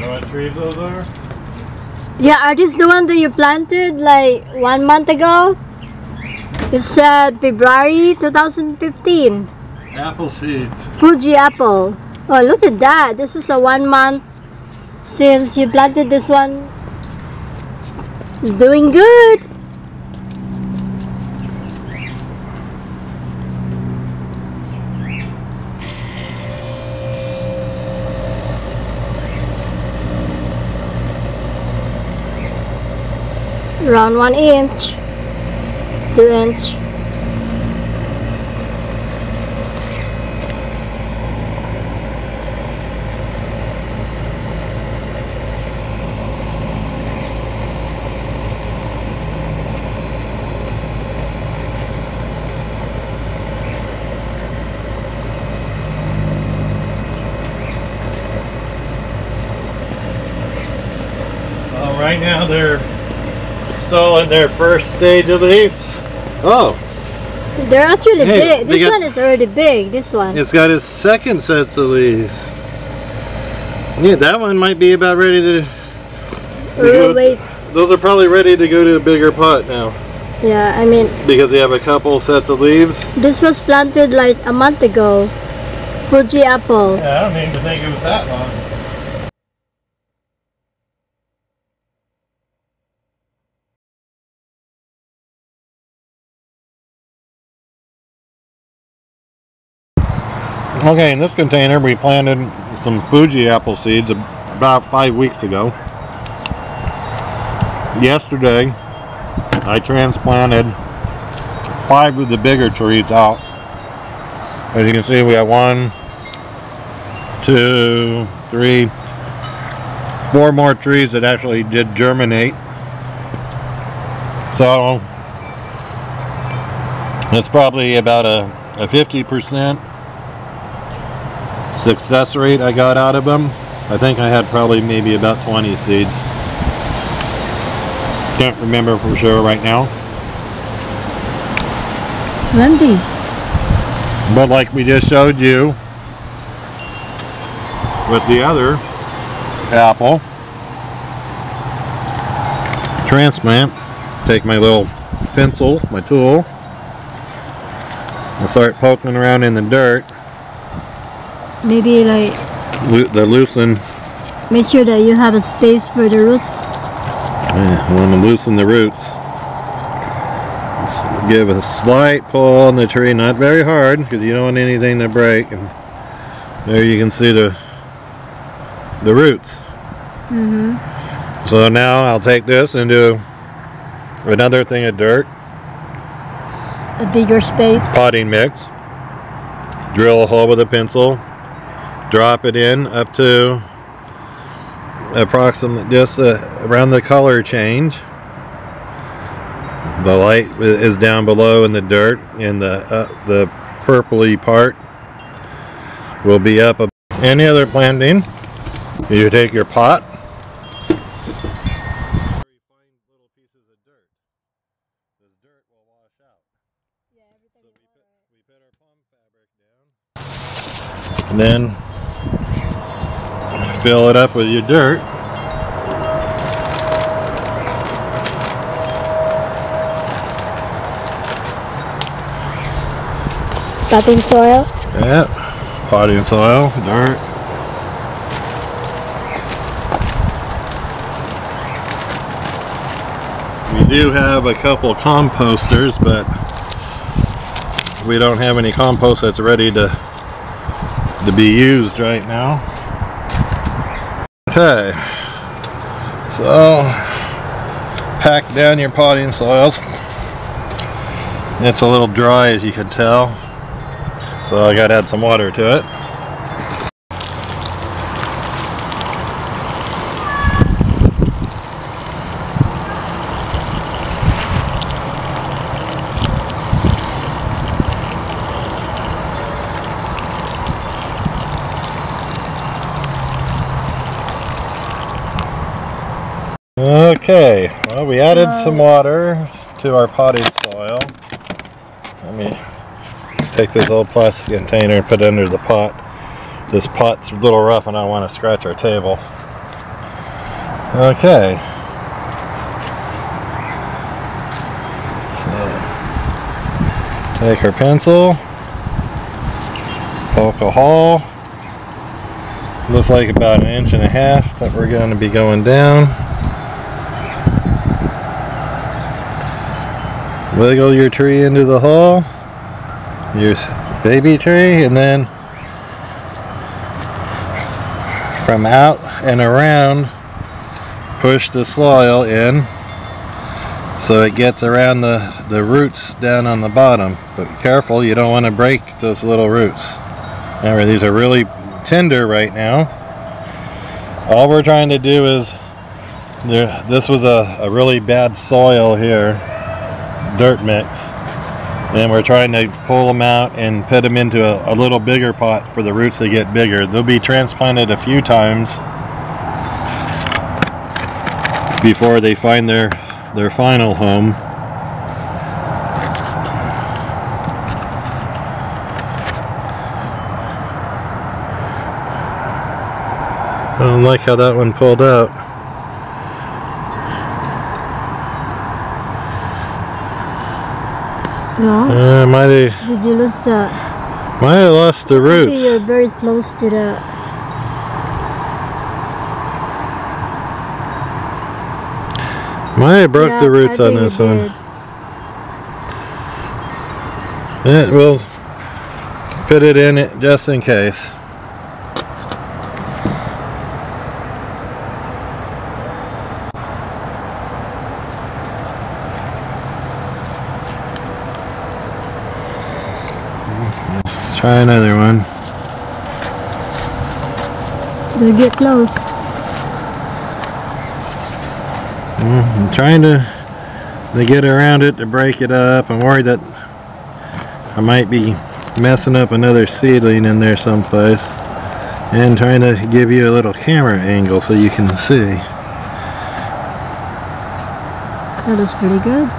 You know what trees those are? Yeah, are these the one that you planted like 1 month ago? It said February 2015. Apple seeds. Fuji apple. Oh, look at that. This is a 1 month since you planted this one. It's doing good. Around 1 inch, 2 inch. Right now they're still in their first stage of leaves. Oh, they're actually big. This one is already big. This one. It's got its second sets of leaves. Yeah, that one might be about ready to. Wait. Those are probably ready to go to a bigger pot now. Yeah, I mean. Because they have a couple sets of leaves. This was planted like a month ago. Fuji apple. Yeah, I don't even think it was that long. Okay, in this container we planted some Fuji apple seeds about 5 weeks ago. Yesterday I transplanted 5 of the bigger trees out. As you can see, we got 1, 2, 3, 4 more trees that actually did germinate. So that's probably about a 50% success rate I got out of them. I think I had probably maybe about 20 seeds. Can't remember for sure right now. It's windy. But like we just showed you with the other apple transplant, take my little pencil, my tool, and start poking around in the dirt. Maybe like the loosen. Make sure that you have a space for the roots. Yeah, I want to loosen the roots. Let's give a slight pull on the tree, not very hard, because you don't want anything to break. And there you can see the roots. Mm-hmm. So now I'll take this and do another thing of dirt. A bigger space. Potting mix. Drill a hole with a pencil. Drop it in up to approximately just around the color change. The light is down below in the dirt, and the purpley part will be up. Any other planting, you take your pot. And then fill it up with your dirt. Potting soil? Yep. Potting soil, dirt. We do have a couple composters, but we don't have any compost that's ready to be used right now. Okay, so pack down your potting soils. It's a little dry, as you can tell, so I gotta add some water to it. Okay, well, we added some water to our potting soil. Let me take this old plastic container and put it under the pot. This pot's a little rough and I don't want to scratch our table. Okay. So, take her pencil, poke a hole. Looks like about 1.5 inches that we're going to be going down. Wiggle your tree into the hole, your baby tree, and then from out and around push the soil in so it gets around the roots down on the bottom. But be careful, you don't want to break those little roots. Remember, these are really tender right now. All we're trying to do is, this was a really bad soil here, dirt mix, and we're trying to pull them out and put them into a little bigger pot for the roots to get bigger. They'll be transplanted a few times before they find their final home. I don't like how that one pulled out. No. Did you lose that? Might have lost the roots. Maybe you're very close to that. Might have broke the roots on this one. Yeah, we'll put it in it just in case. Try another one. They'll get close. I'm trying to get around it to break it up. I'm worried that I might be messing up another seedling in there someplace. And trying to give you a little camera angle so you can see. That is pretty good.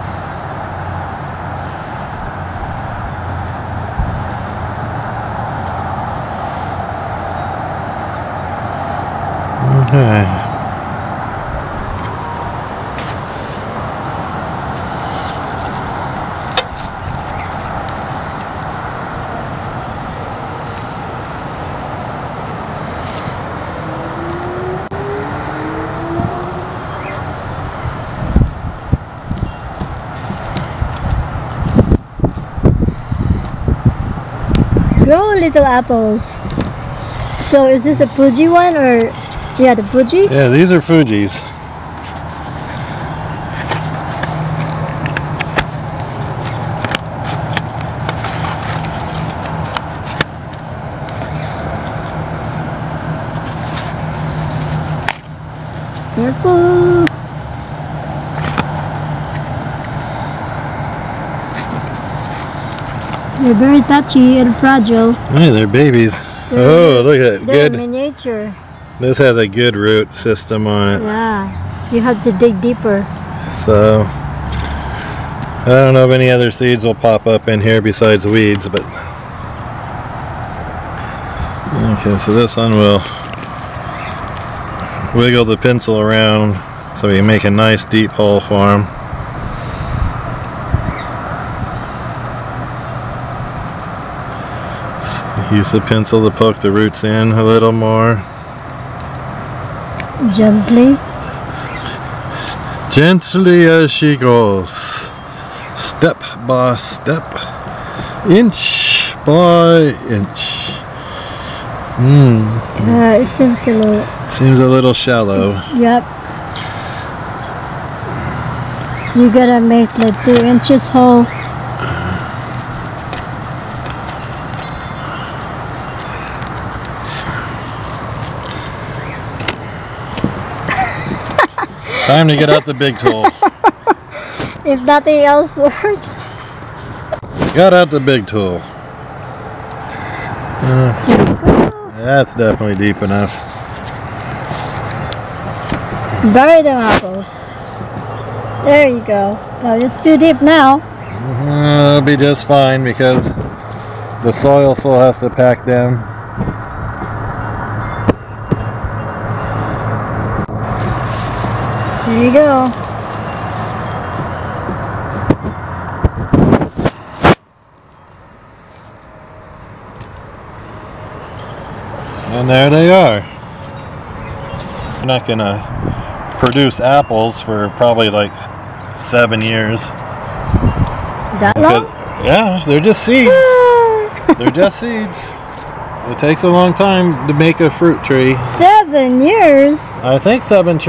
Okay. Grow little apples. So is this a Fuji one or? Yeah, the Fuji? Yeah, these are Fujis. Careful! They're very touchy and fragile. Yeah, they're babies. Oh, look at it. They're miniature. This has a good root system on it. Yeah, you have to dig deeper. So, I don't know if any other seeds will pop up in here besides weeds, but... Okay, so this one will wiggle the pencil around so we can make a nice deep hole for them. So use the pencil to poke the roots in a little more. Gently as she goes, step by step, inch by inch. It seems a little shallow. Yep. You gotta make the 2 inches hole. Time to get out the big tool. If nothing else works. Got out the big tool. That's definitely deep enough. Bury them apples. There you go. Well, it's too deep now. It'll be just fine because the soil still has to pack down. Here you go. And there they are. We're not gonna produce apples for probably like 7 years. That long? Yeah, they're just seeds. They're just seeds. It takes a long time to make a fruit tree. 7 years? I think 7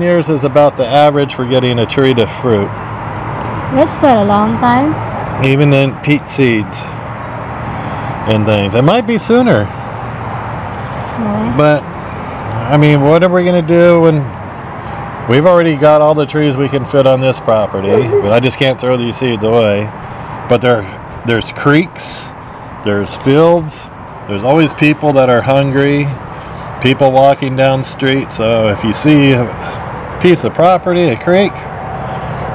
years is about the average for getting a tree to fruit. That's quite a long time. Even in peat seeds and things. It might be sooner. Yeah. But, I mean, what are we going to do when... We've already got all the trees we can fit on this property, but I just can't throw these seeds away. But there's creeks, there's fields, there's always people that are hungry, people walking down the street. So if you see a piece of property, a creek,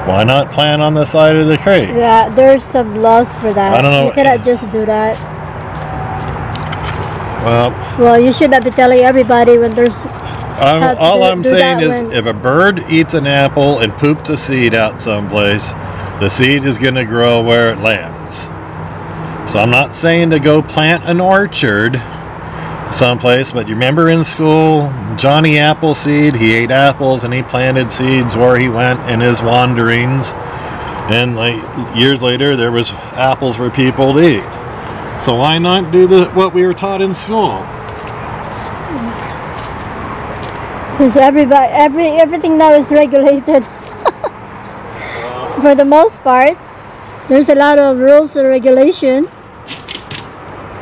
why not plant on the side of the creek? Yeah, there's some laws for that. I don't know. You cannot just do that. Well, you should not be telling everybody when there's... all I'm saying is if a bird eats an apple and poops a seed out someplace, the seed is going to grow where it lands. So I'm not saying to go plant an orchard someplace, but you remember in school, Johnny Appleseed, he ate apples and he planted seeds where he went in his wanderings. And like years later, there was apples for people to eat. So why not do what we were taught in school? Because everything now is regulated. For the most part, there's a lot of rules and regulation.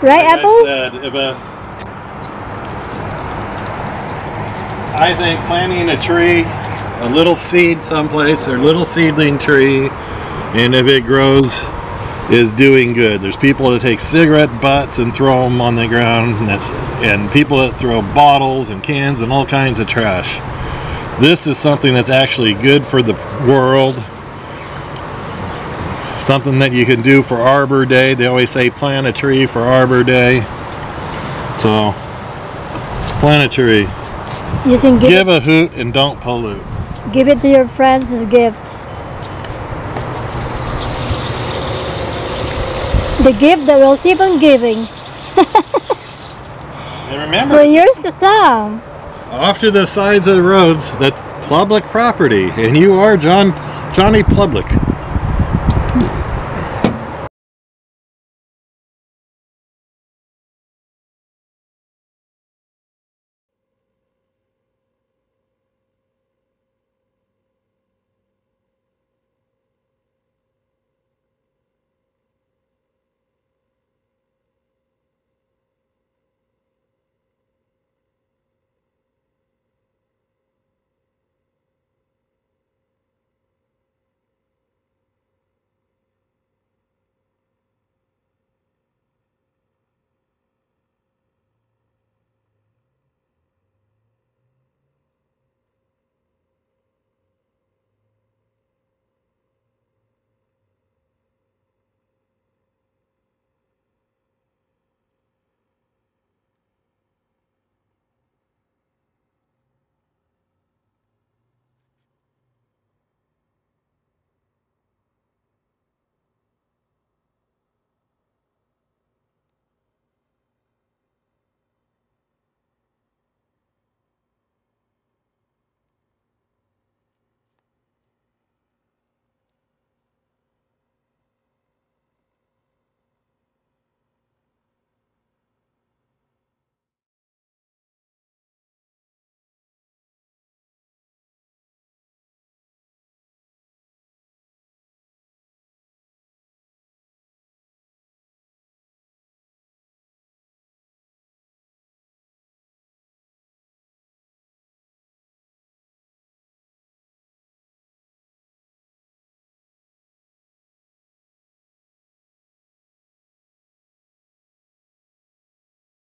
Right, like Apple? I said, I think planting a tree, a little seed someplace, or a little seedling tree, and if it grows, is doing good. There's people that take cigarette butts and throw them on the ground, and people that throw bottles and cans and all kinds of trash. This is something that's actually good for the world. Something that you can do for Arbor Day. They always say plant a tree for Arbor Day. So, plant a tree. You can give a hoot and don't pollute. Give it to your friends as gifts. The gift that will keep on giving. And remember, for years to come. Off to the sides of the roads, that's public property, and you are Johnny Public.